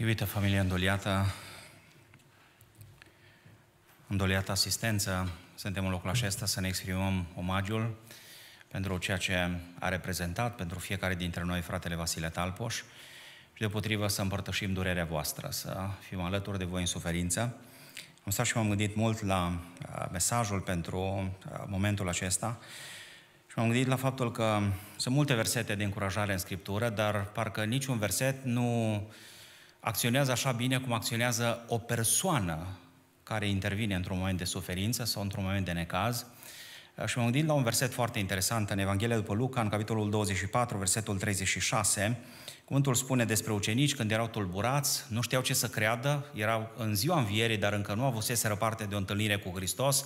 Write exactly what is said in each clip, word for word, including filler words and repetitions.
Iubită familie îndoliată, îndoliată asistență, suntem în locul acesta să ne exprimăm omagiul pentru ceea ce a reprezentat pentru fiecare dintre noi fratele Vasile Talpoș și deopotrivă să împărtășim durerea voastră, să fim alături de voi în suferință. Am stat și m-am gândit mult la mesajul pentru momentul acesta și m-am gândit la faptul că sunt multe versete de încurajare în Scriptură, dar parcă niciun verset nu acționează așa bine cum acționează o persoană care intervine într-un moment de suferință sau într-un moment de necaz. Și m-am gândit la un verset foarte interesant în Evanghelia după Luca, în capitolul douăzeci și patru, versetul treizeci și șase. Cuvântul spune despre ucenici când erau tulburați, nu știau ce să creadă, erau în ziua învierii, dar încă nu avuseseră parte de o întâlnire cu Hristos.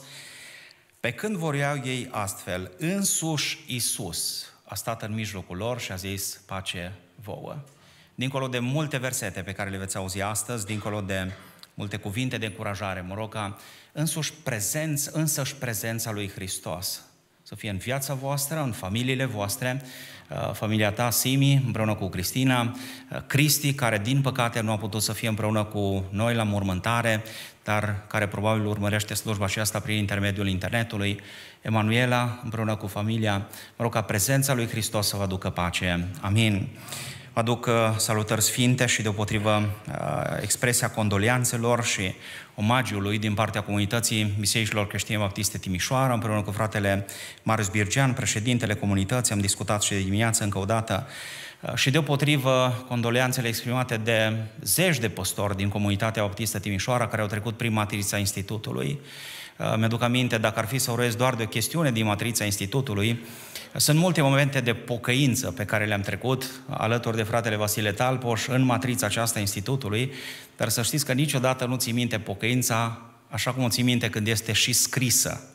Pe când vorbeau ei astfel, însuși Iisus a stat în mijlocul lor și a zis, pace vouă. Dincolo de multe versete pe care le veți auzi astăzi, dincolo de multe cuvinte de încurajare, mă rog ca însuși prezenț, însăși prezența lui Hristos să fie în viața voastră, în familiile voastre, familia ta, Simi, împreună cu Cristina, Cristi, care din păcate nu a putut să fie împreună cu noi la mormântare, dar care probabil urmărește slujba aceasta prin intermediul internetului, Emanuela, împreună cu familia, mă rog ca prezența lui Hristos să vă aducă pace. Amin. Vă aduc salutări sfinte și deopotrivă expresia condolianțelor și omagiului din partea comunității Bisericilor Creștine baptiste Timișoara, împreună cu fratele Marius Bîrgean, președintele comunității, am discutat și de dimineață încă o dată, și deopotrivă condolianțele exprimate de zeci de păstori din comunitatea baptistă Timișoara care au trecut prin matrița Institutului. Mi-aduc aminte, dacă ar fi să urez doar de o chestiune din matrița Institutului, sunt multe momente de pocăință pe care le-am trecut alături de fratele Vasile Talpoș în matrița aceasta Institutului, dar să știți că niciodată nu ții minte pocăința așa cum o ții minte când este și scrisă.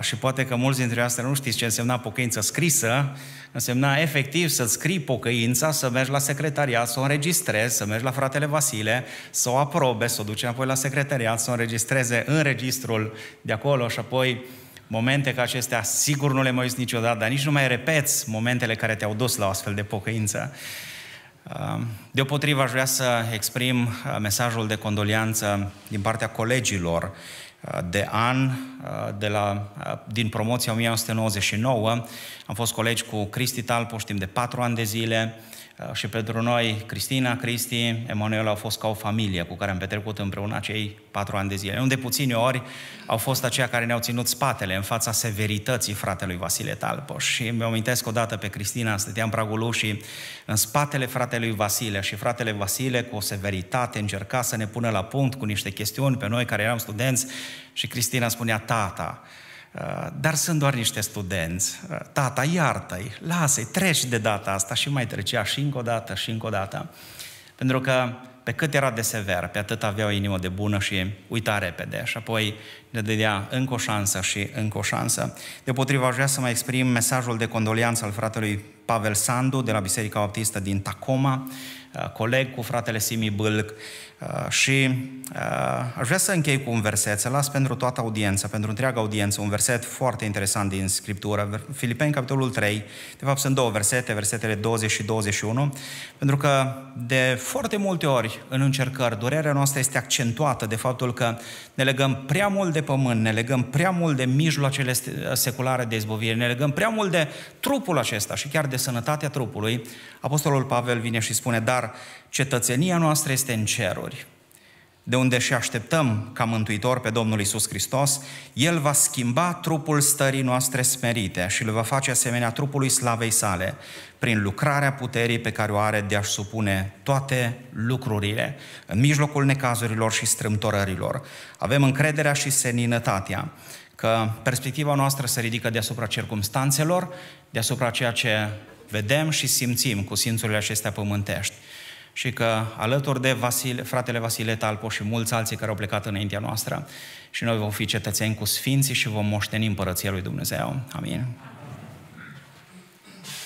Și poate că mulți dintre noastre nu știți ce însemna pocăință scrisă, însemna efectiv să-ți scrii pocăința, să mergi la secretariat, să o înregistrezi, să mergi la fratele Vasile, să o aprobe, să o duci apoi la secretariat, să o înregistreze în registrul de acolo și apoi momente ca acestea sigur nu le mai uiți niciodată, dar nici nu mai repeți momentele care te-au dus la o astfel de pocăință. Deopotrivă aș vrea să exprim mesajul de condolianță din partea colegilor de an, de la, din promoția o mie nouă sute nouăzeci și nouă. Am fost colegi cu Cristi Talpoș timp de patru ani de zile și pentru noi Cristina, Cristi, Emanuela au fost ca o familie cu care am petrecut împreună acei patru ani de zile. Nu de puține ori au fost aceia care ne-au ținut spatele în fața severității fratelui Vasile Talpoș. Și îmi amintesc odată pe Cristina, stăteam pragul ușii în spatele fratelui Vasile și fratele Vasile cu o severitate încerca să ne pună la punct cu niște chestiuni pe noi care eram studenți și Cristina spunea, tata, dar sunt doar niște studenți, tata, iartă-i, lasă-i, treci de data asta și mai trecea și încă o dată și încă o dată. Pentru că pe cât era de sever, pe atât avea o inimă de bună și uita repede și apoi ne dădea încă o șansă și încă o șansă. Deopotrivă aș vrea să mai exprim mesajul de condolianță al fratelui Pavel Sandu de la Biserica Baptistă din Tacoma, coleg cu fratele Simi Bâlc. Și aș vrea să închei cu un verset, să las pentru toată audiența, pentru întreaga audiență, un verset foarte interesant din Scriptură, Filipeni, capitolul trei, de fapt sunt două versete, versetele douăzeci și douăzeci și unu, pentru că de foarte multe ori în încercări, durerea noastră este accentuată de faptul că ne legăm prea mult de pământ, ne legăm prea mult de mijloacele seculare de izbăvire, ne legăm prea mult de trupul acesta și chiar de sănătatea trupului. Apostolul Pavel vine și spune, dar cetățenia noastră este în ceruri, de unde și așteptăm ca mântuitor pe Domnul Iisus Hristos. El va schimba trupul stării noastre smerite și îl va face asemenea trupului slavei sale, prin lucrarea puterii pe care o are de a-și supune toate lucrurile, în mijlocul necazurilor și strâmtorărilor. Avem încrederea și seninătatea că perspectiva noastră se ridică deasupra circumstanțelor, deasupra ceea ce vedem și simțim cu simțurile acestea pământești. Și că alături de Vasile, fratele Vasile Talpoș și mulți alții care au plecat înaintea noastră și noi vom fi cetățeni cu sfinții și vom moșteni împărăția lui Dumnezeu. Amin.